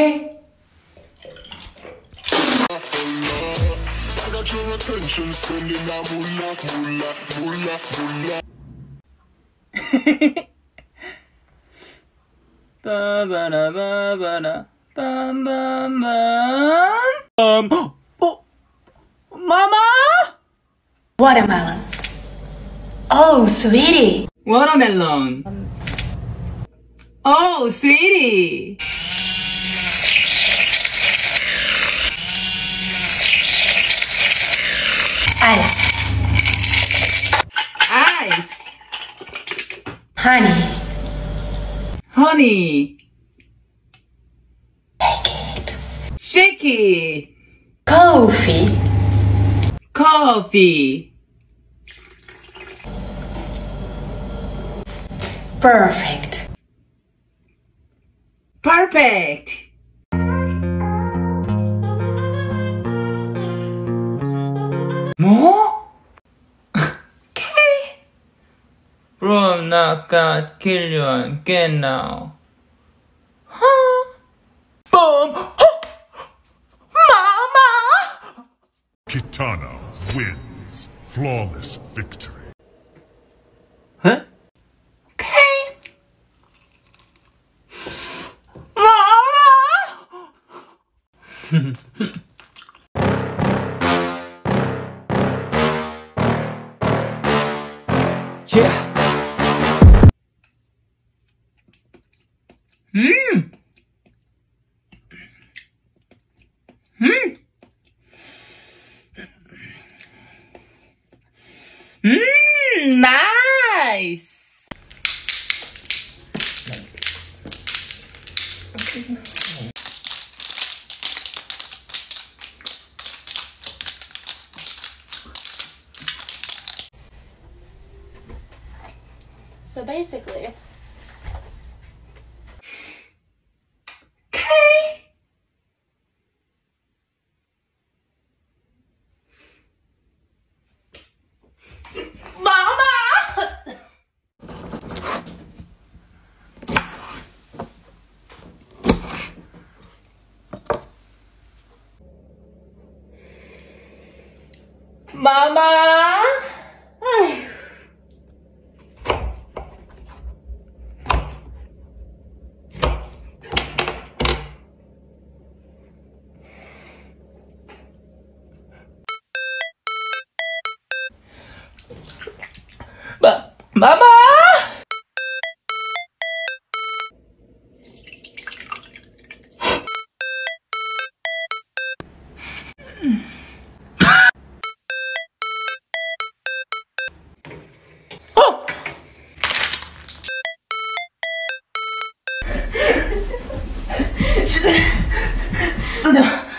okay? I got your attention, spending that moolah. Ba ba da ba ba da bum bum bum. Oh, Mama! Watermelon. Oh, sweetie. Watermelon. Oh, sweetie. Ice. Ice. Honey. Honey. Shake it. Shake it. Coffee. Coffee. Perfect. Perfect. More? Okay. Bro, not God, kill you again now. Huh? Boom! Mama! Kitana wins. Flawless victory. Huh? Yeah. Mmm. Mmm. Mmm. Nice. Okay. So basically, okay. Mama. Mama. Mama! Oh!